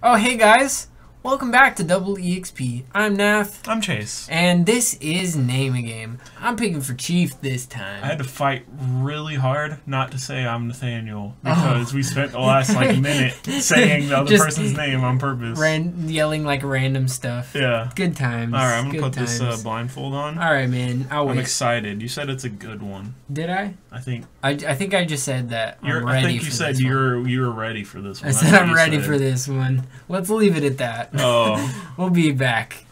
Oh, hey guys, welcome back to Double EXP. I'm Nath. I'm Chase. And this is Name A Game. I'm picking for Chief this time. I had to fight really hard not to say I'm Nathaniel because we spent the last minute saying the other person's name on purpose. Yelling like random stuff. Yeah. Good times. Alright, I'm gonna put this blindfold on. Alright, man. I'm excited. You said it's a good one. Did I? I think. I think I just said that I'm ready. I think you said you were ready for this one. I said I'm ready for this one. Let's leave it at that. Oh. We'll be back.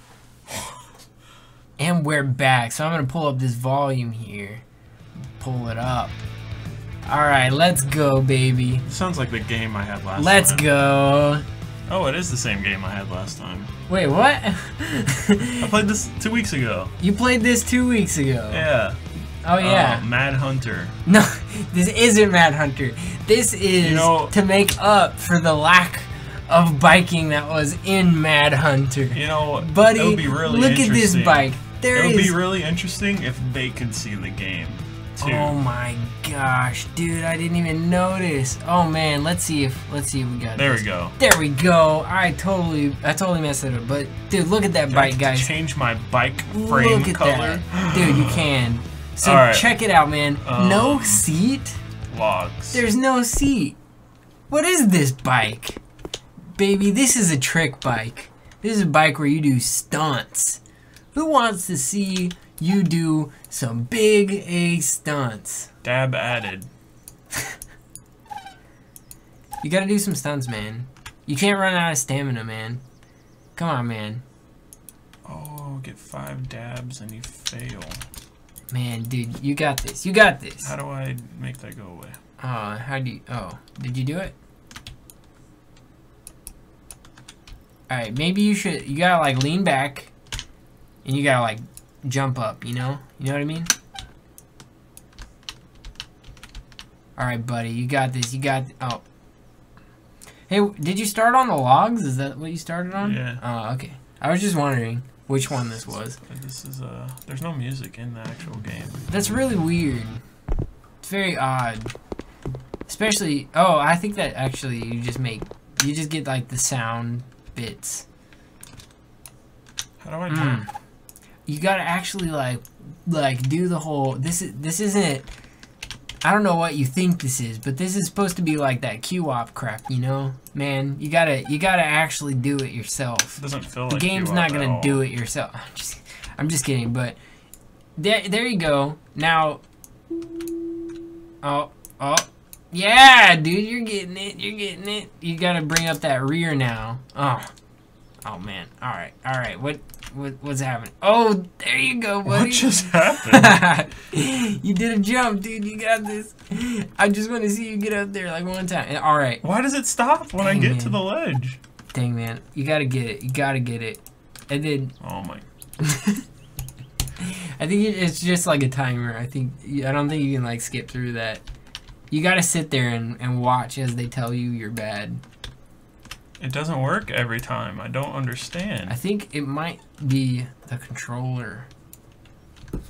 And we're back. So I'm gonna pull up this volume here. Pull it up. Alright, let's go, baby. Sounds like the game I had last time. Let's go. Oh, it is the same game I had last time. Wait, what? I played this 2 weeks ago. You played this 2 weeks ago? Yeah. Oh yeah. Mad Hunter. No, this isn't Mad Hunter. This is to make up for the lack of biking that was in Mad Hunter. You know, buddy, it would be really look at this bike. There it would be really interesting if they could see the game, too. Oh my gosh, dude, I didn't even notice. Oh man, let's see if we got this. There we go. There we go. I totally messed it up. But dude, look at that bike, guys. I have to change my bike frame look at color. That. Dude, you can. So check it out, man. No seat? Logs. There's no seat. What is this bike? Baby, this is a trick bike. This is a bike where you do stunts. Who wants to see you do some big A stunts? Dab added. You gotta do some stunts, man. You can't run out of stamina, man. Come on, man. Oh, get 5 dabs and you fail. Man, dude, you got this. You got this. How do I make that go away? Did you do it? Alright, maybe you gotta like lean back and you gotta like jump up, you know what I mean? Alright, buddy, you got this, oh. Hey, did you start on the logs? Is that what you started on? Yeah. Oh, okay. I was just wondering which one this was. This is there's no music in the actual game. That's really weird. It's very odd. Especially I think that actually you just get like the sound bits. How do I do it? You gotta actually like do the whole this isn't, I don't know what you think this is, but this is supposed to be like that QWOP crap, you know? Man, you gotta actually do it yourself. It doesn't feel like the game's not gonna do it yourself. I'm just kidding, but there you go. Now oh yeah, dude, you're getting it. You gotta bring up that rear now. Oh man. All right. What's happening? Oh, there you go, buddy. What just happened? You did a jump, dude. You got this. I just want to see you get up there like one time. All right. Why does it stop when I get to the ledge? Dang, man, you gotta get it. And then. Oh my. I think it's just like a timer. I don't think you can like skip through that. You gotta sit there and watch as they tell you you're bad. It doesn't work every time. I don't understand. I think it might be the controller. I'm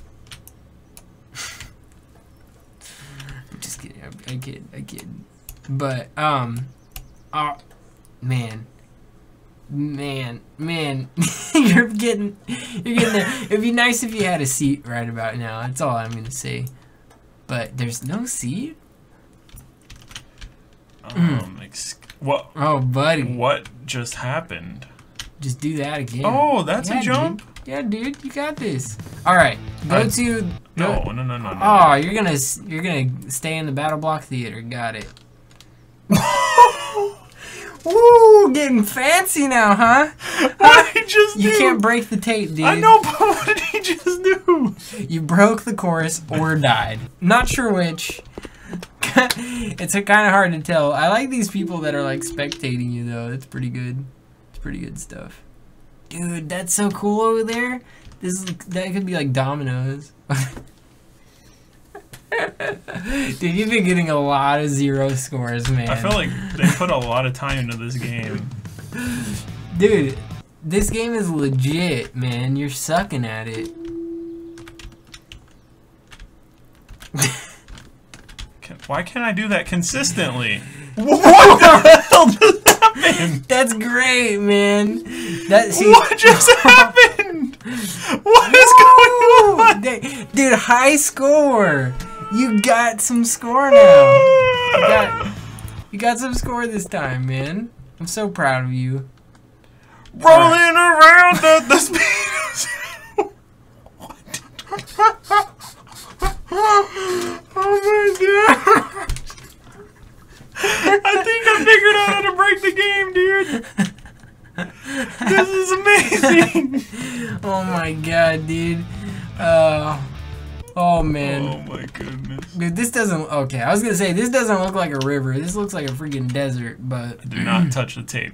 just kidding. I kid. But, oh, man. Man. You're getting there. It'd be nice if you had a seat right about now. That's all I'm gonna say. But there's no seat? What? Oh, buddy. What just happened? Just do that again. Oh, that's a jump? Dude. Yeah, dude, you got this. All right, No. Oh, you're gonna stay in the Battle Block Theater. Got it. Woo, getting fancy now, huh? You can't break the tape, dude. I know, but what did he just do? You broke the chorus or died. Not sure which. It's kind of hard to tell. I like these people that are like spectating you though. That's pretty good. It's pretty good stuff. Dude, that's so cool over there. That could be like dominoes. Dude, you've been getting a lot of 0 scores, man. I feel like they put a lot of time into this game. Dude, this game is legit, man. You're sucking at it. Why can't I do that consistently? What the hell? happened? That's great, man. What just happened? What is going on? Dude, high score. You got some score now. You got some score this time, man. I'm so proud of you. Rolling around at the speed. What? Oh my god. I think I figured out how to break the game, dude. This is amazing. Oh my god, dude. Oh man. Oh my goodness. Dude, this doesn't. Okay, I was gonna say this doesn't look like a river. This looks like a freaking desert. But do not touch the tape,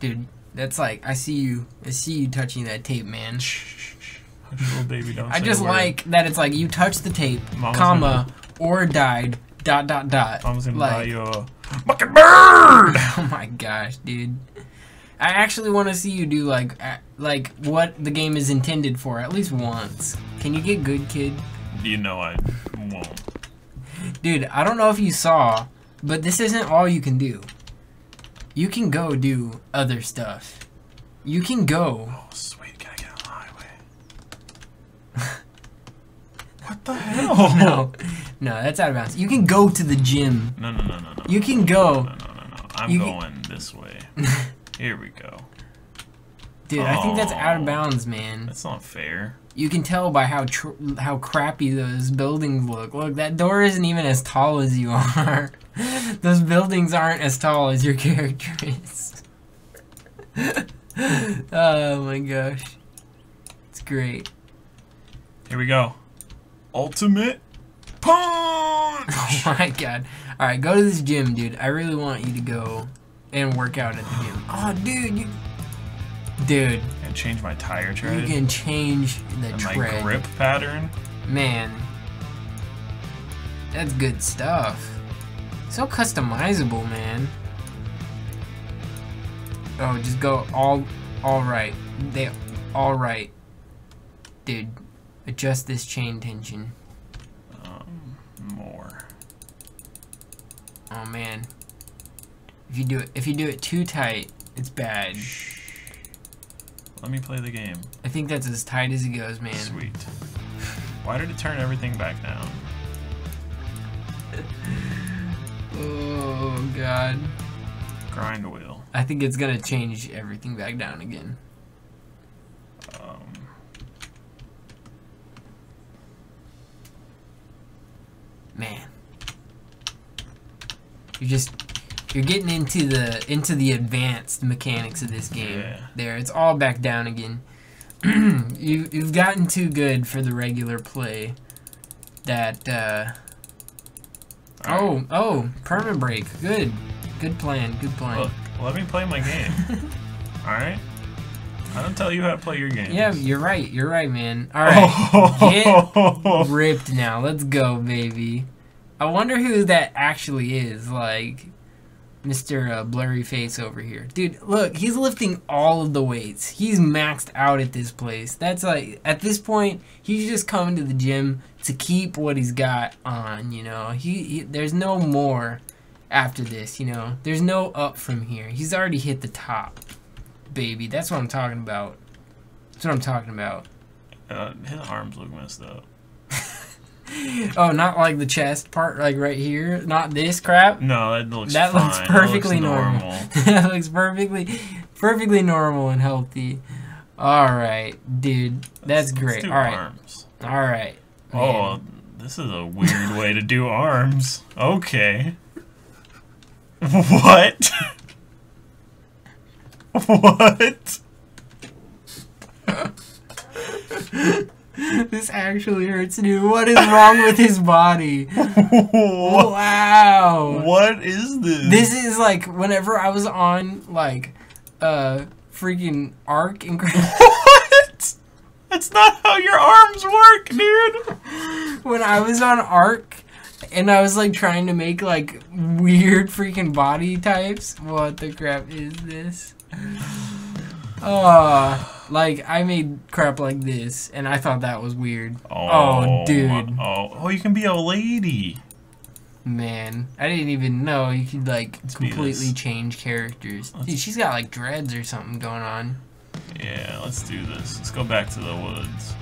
dude. That's like I see you touching that tape, man. Little baby, don't. I just like that it's like you touch the tape, comma, or died. Dot dot dot. I was gonna buy you a bucket bird. Oh my gosh, dude! I actually want to see you do like what the game is intended for at least once. Can you get good, kid? You know I won't. Dude, I don't know if you saw, but this isn't all you can do. You can go do other stuff. You can go. Oh sweet, can I get on the highway? What the hell? No. No, that's out of bounds. You can go to the gym. No. You can go. No. I'm going this way. Here we go. Dude, I think that's out of bounds, man. That's not fair. You can tell by how crappy those buildings look. Look, that door isn't even as tall as you are. Those buildings aren't as tall as your character is. Oh my gosh. It's great. Here we go. Ultimate. Oh my god. Alright, go to this gym, dude. I really want you to go and work out at the gym. Oh, dude. Dude. And change my tire tread. You can change the tread. My grip pattern. Man. That's good stuff. So customizable, man. Oh, just go all right. Dude, adjust this chain tension. Oh man, if you do it too tight, it's bad. Shh. Let me play the game. I think that's as tight as it goes, man. Sweet. Why did it turn everything back down? Oh god. Grind wheel. I think it's gonna change everything back down again. Man. You're getting into the advanced mechanics of this game. Yeah. There, it's all back down again. You've gotten too good for the regular play. That oh, permanent break. Good plan. Look, let me play my game. All right. I don't tell you how to play your game. Yeah, you're right, man. All right, get ripped now. Let's go, baby. I wonder who that actually is, like Mr. Blurry Face over here. Dude, look, he's lifting all of the weights. He's maxed out at this place. That's like, at this point, he's just coming to the gym to keep what he's got on, you know. There's no more after this, you know. There's no up from here. He's already hit the top, baby. That's what I'm talking about. His arms look messed up. Oh, not like the chest part, like right here. Not this crap. No, that looks perfectly normal. That looks perfectly normal and healthy. All right, dude, that's great. All right, arms. All right. Man. Oh, this is a weird way to do arms. Okay. What? What? This actually hurts, dude. What is wrong with his body? Wow. What is this? This is like whenever I was on like freaking Arc and What? That's not how your arms work, dude. When I was on Arc and I was like trying to make like weird freaking body types. What the crap is this? Like I made crap like this, and I thought that was weird. Oh, dude. Oh, you can be a lady. Man, I didn't even know you could, like, completely change characters. Dude, she's got, like, dreads or something going on. Yeah, let's do this. Let's go back to the woods.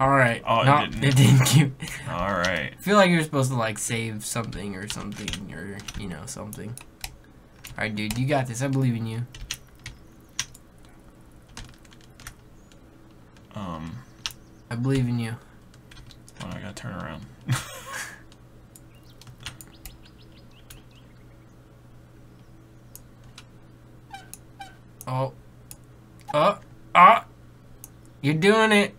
Alright. Oh, no, it didn't. Alright. I feel like you're supposed to, like, save something or something or, you know, something. Alright, dude, you got this. I believe in you. I believe in you. Oh, I gotta turn around. Oh. Oh. Oh. You're doing it.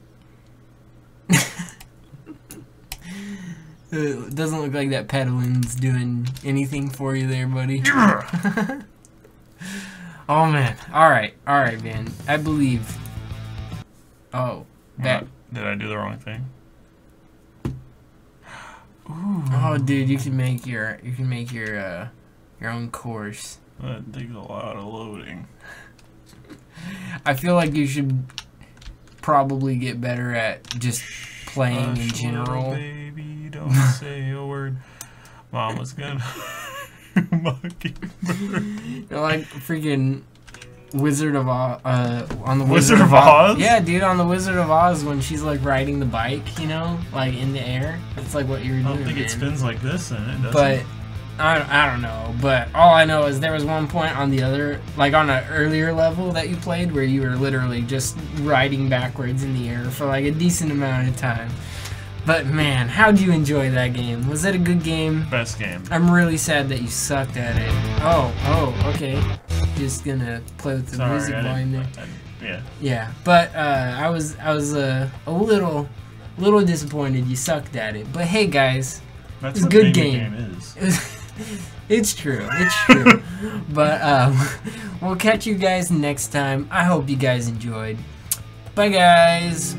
It doesn't look like that pedaling's doing anything for you there, buddy. Oh, man. Alright. Alright, man. I believe. Oh. That. Did I do the wrong thing? Ooh. Oh, dude, you can make your own course. That takes a lot of loading. I feel like you should probably get better at just playing in general. Baby, don't say a word. Mama's gonna mockingbird. You're like freaking Wizard of Oz on the Wizard of Oz? Yeah, dude, on the Wizard of Oz when she's like riding the bike, you know, like in the air. That's like what you're doing. I don't think it spins like this, and it doesn't. But I don't know. But all I know is there was one point on the other, like on an earlier level that you played, where you were literally just riding backwards in the air for like a decent amount of time. But man, how'd you enjoy that game? Was it a good game? Best game. I'm really sad that you sucked at it. Oh, oh, okay. Just gonna play with the music line there. Yeah. Yeah, but I was a little disappointed you sucked at it. But hey, guys, it's a good game. It's true. It's true. But we'll catch you guys next time. I hope you guys enjoyed. Bye, guys.